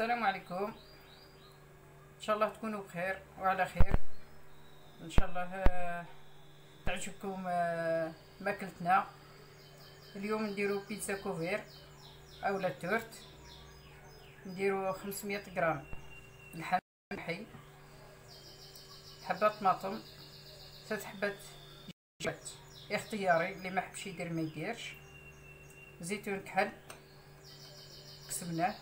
السلام عليكم، ان شاء الله تكونوا بخير وعلى خير. ان شاء الله تعجبكم ماكلتنا. اليوم نديرو بيتزا كوفير اولا تورت. نديرو 500 غرام لحم حي، حبه طماطم، 3 حبات جبت اختياري، اللي ما حبش يدير ما يديرش. زيتون كحل كسبناه،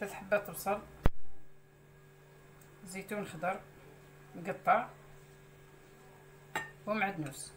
3 حبات بصل، زيتون خضر مقطع، ومعدنوس.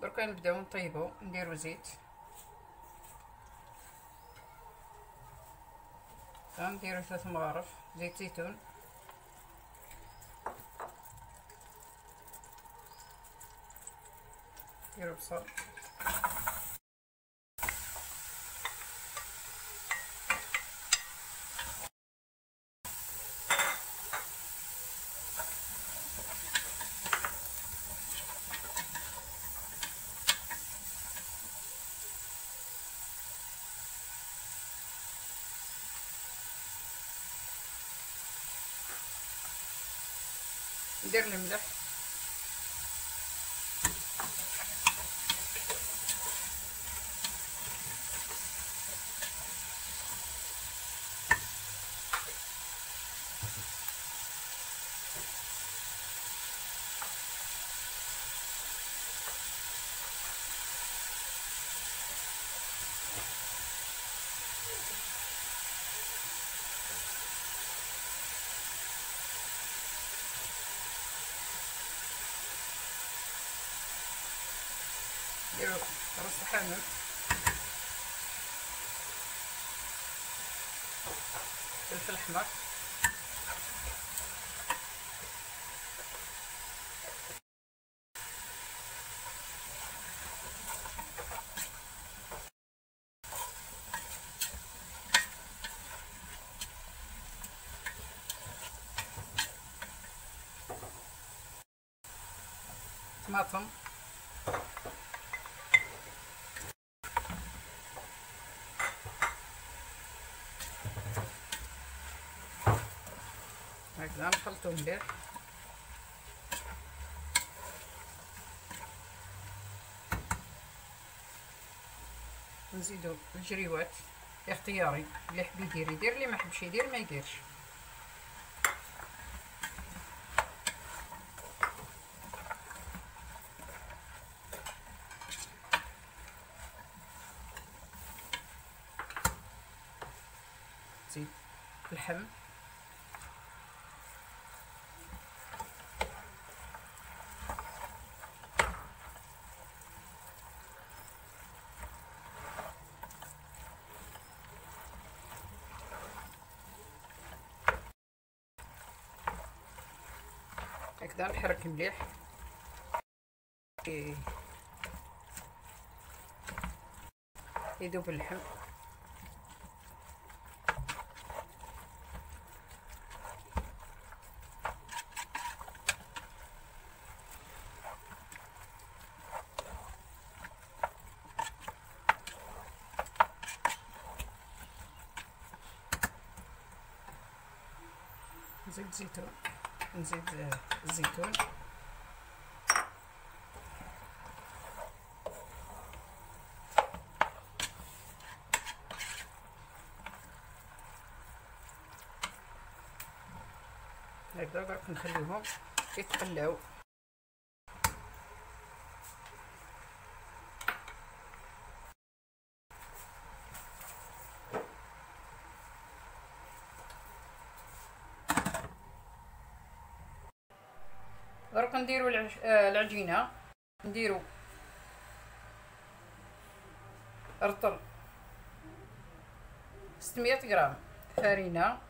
دركا نبداو نطيبو. نديرو زيت، نديرو 3 مغارف زيت زيتون، نديرو بصل، ندير الملح، نديرو راس الحامض، الفلفل الأحمر، طماطم، هكذا نخلطو مليح. نزيدو الجريوات اختياري، اللي حب يدير يدير، اللي ما حبش يدير ما يديرش. نزيد اللحم، هكذا نحرك مليح. يذوب اللحم. نزيد زيتون، نزيد الزيتون هكذا غادي نخليهم يتقلاو. دروك نديرو العجينه، نديرو رطل 600 غرام فرينه،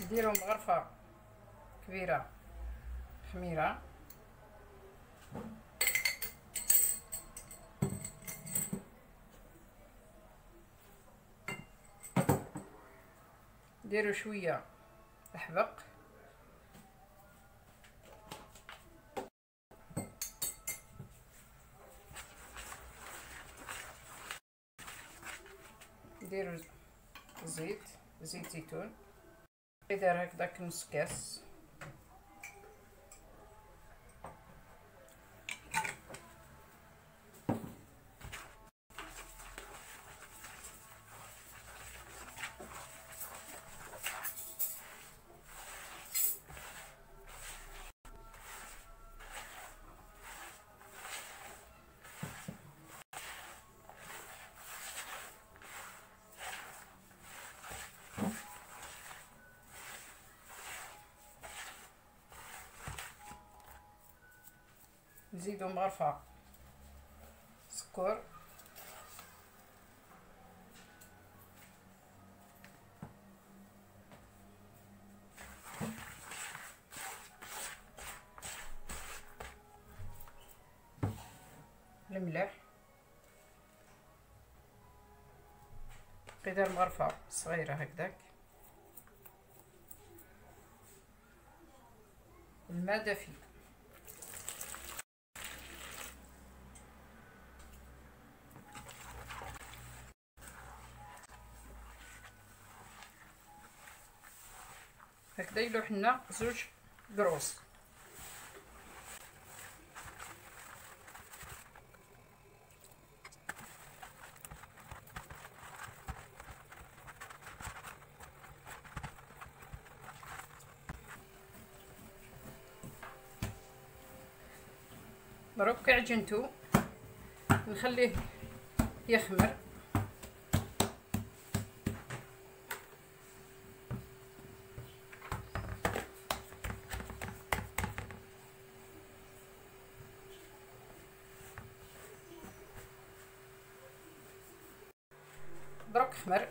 نديرو مغرفه كبيره خميره، نديرو شويه احبق، نديرو زيت زيتون، ندير هكذا نص كاس، نزيدو مغرفة سكر، الملح، قدر مغرفة صغيرة هكذاك، الماء دافي. هكذا يلوح لنا زوج دروس. دروك كعجنتو نخليه يخمر، دروك خمر،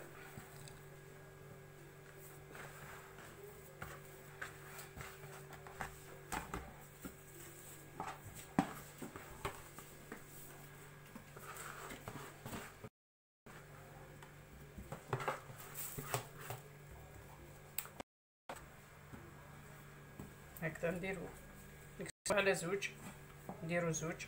هكذا نديرو نكسرو على زوج، نديرو زوج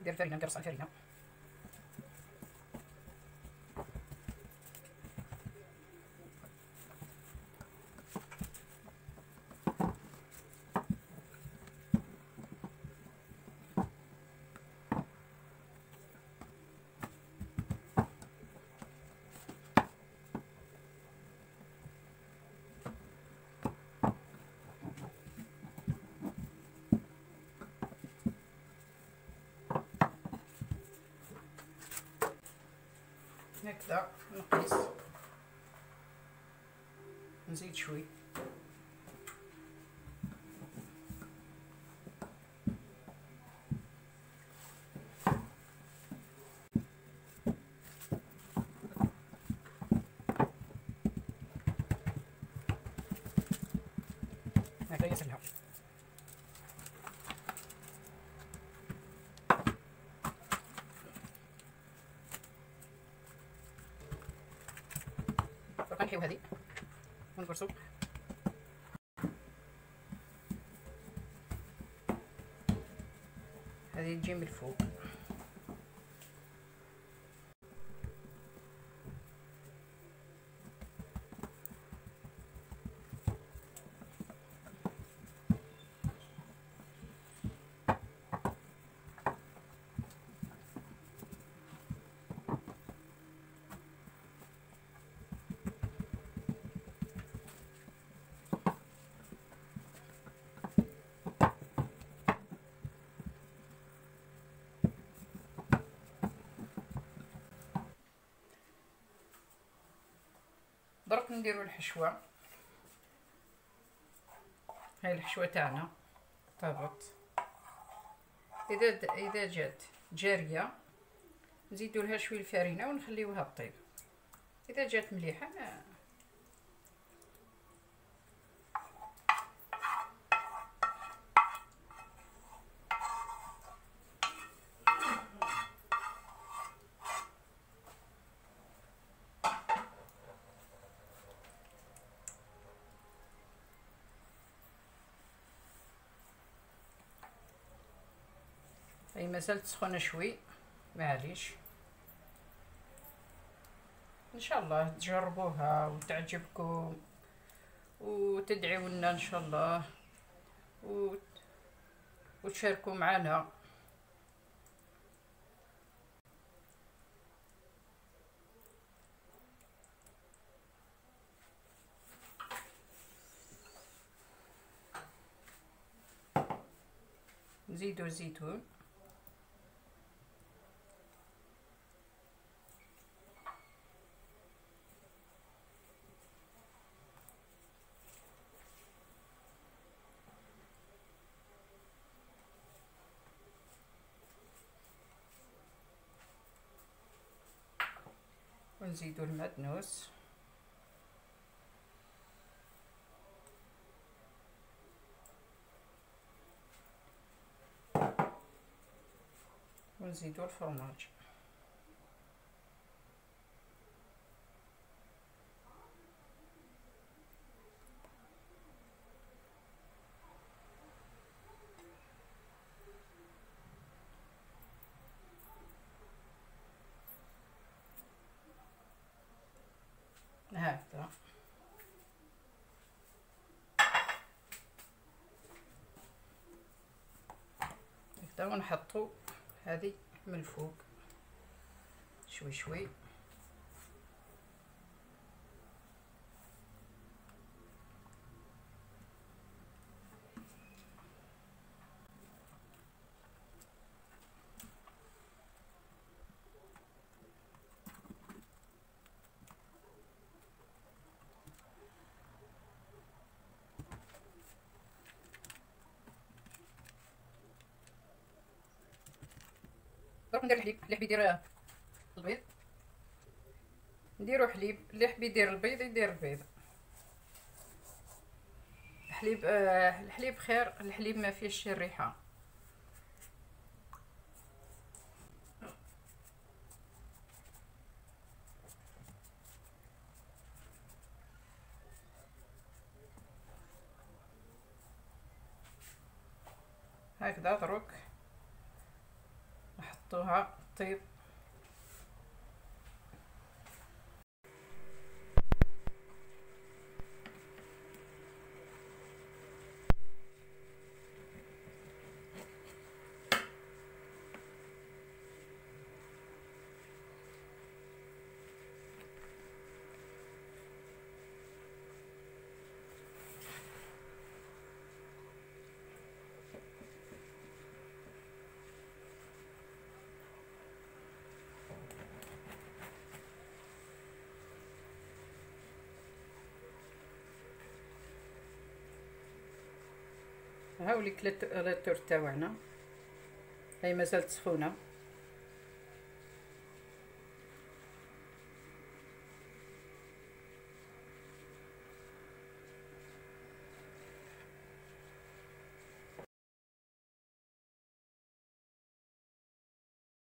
ندير فرينة، ندير رصان فرينة، like that from the piece. As each week. كنحيو هذه ونقرصو هذه تجي من الفوق. درك نديرو الحشوه. هاي الحشوه تاعنا طابت. اذا جات جاريه نزيدو لها شويه الفرينه ونخليوها طيب. اذا جات مليحه هي مازالت سخونه شوي معليش. ان شاء الله تجربوها وتعجبكم وتدعيوا لنا ان شاء الله وتشاركوا معنا. نزيدوا الزيتون ونزيدو المعدنوس ونزيدو الفرماج. هكذا هكذا ونحطو هذه من فوق شوي شوي. درك ندير الحليب. اللي حاب يدير البيض نديرو حليب، اللي حاب يدير البيض يدير البيض. الحليب الحليب خير، الحليب ما فيهش الريحه. هكذا دروك نحطوها طيب. هاوليك لاتور تاعنا هاي مازالت سخونه.